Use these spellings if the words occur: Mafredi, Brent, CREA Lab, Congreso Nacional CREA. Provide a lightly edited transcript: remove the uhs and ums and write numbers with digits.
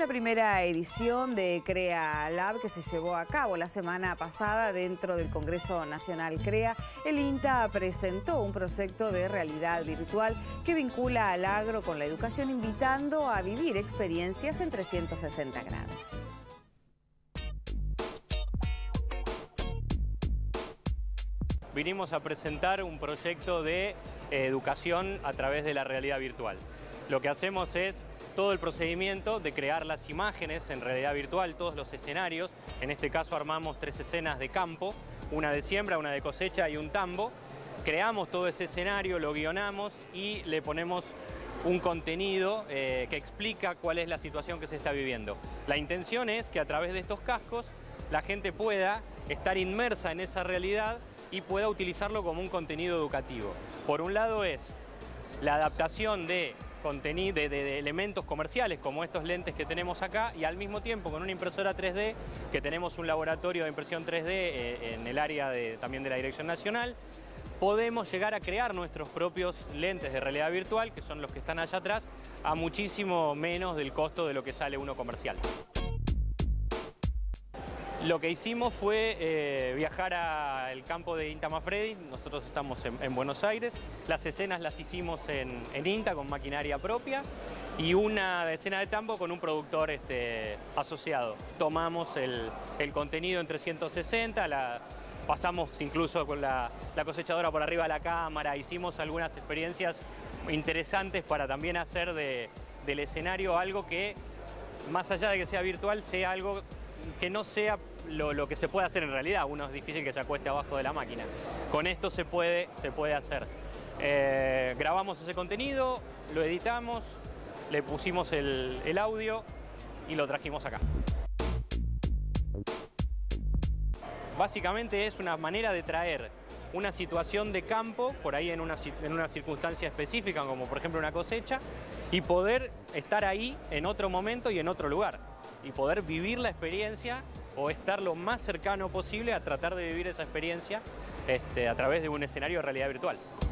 la primera edición de CREA Lab que se llevó a cabo la semana pasada dentro del Congreso Nacional CREA. El INTA presentó un proyecto de realidad virtual que vincula al agro con la educación, invitando a vivir experiencias en 360 grados. Vinimos a presentar un proyecto de educación a través de la realidad virtual. Lo que hacemos es todo el procedimiento de crear las imágenes en realidad virtual, todos los escenarios. En este caso armamos 3 escenas de campo, una de siembra, una de cosecha y un tambo. Creamos todo ese escenario, lo guionamos y le ponemos un contenido que explica cuál es la situación que se está viviendo. La intención es que a través de estos cascos la gente pueda estar inmersa en esa realidad y pueda utilizarlo como un contenido educativo. Por un lado es la adaptación de elementos comerciales como estos lentes que tenemos acá, y al mismo tiempo con una impresora 3D, que tenemos un laboratorio de impresión 3D en el área también de la Dirección Nacional, podemos llegar a crear nuestros propios lentes de realidad virtual, que son los que están allá atrás, a muchísimo menos del costo de lo que sale uno comercial. Lo que hicimos fue viajar al campo de INTA Mafredi. Nosotros estamos en Buenos Aires. Las escenas las hicimos en INTA con maquinaria propia y una escena de tambo con un productor asociado. Tomamos el contenido en 360, pasamos incluso con la cosechadora por arriba de la cámara, hicimos algunas experiencias interesantes para también hacer del escenario algo que, más allá de que sea virtual, sea algo que no sea lo que se puede hacer en realidad. Uno es difícil que se acueste abajo de la máquina. Con esto se puede hacer. Grabamos ese contenido, lo editamos, le pusimos el audio y lo trajimos acá. Básicamente es una manera de traer una situación de campo, por ahí en una circunstancia específica, como por ejemplo una cosecha, y poder estar ahí en otro momento y en otro lugar, y poder vivir la experiencia o estar lo más cercano posible a tratar de vivir esa experiencia a través de un escenario de realidad virtual.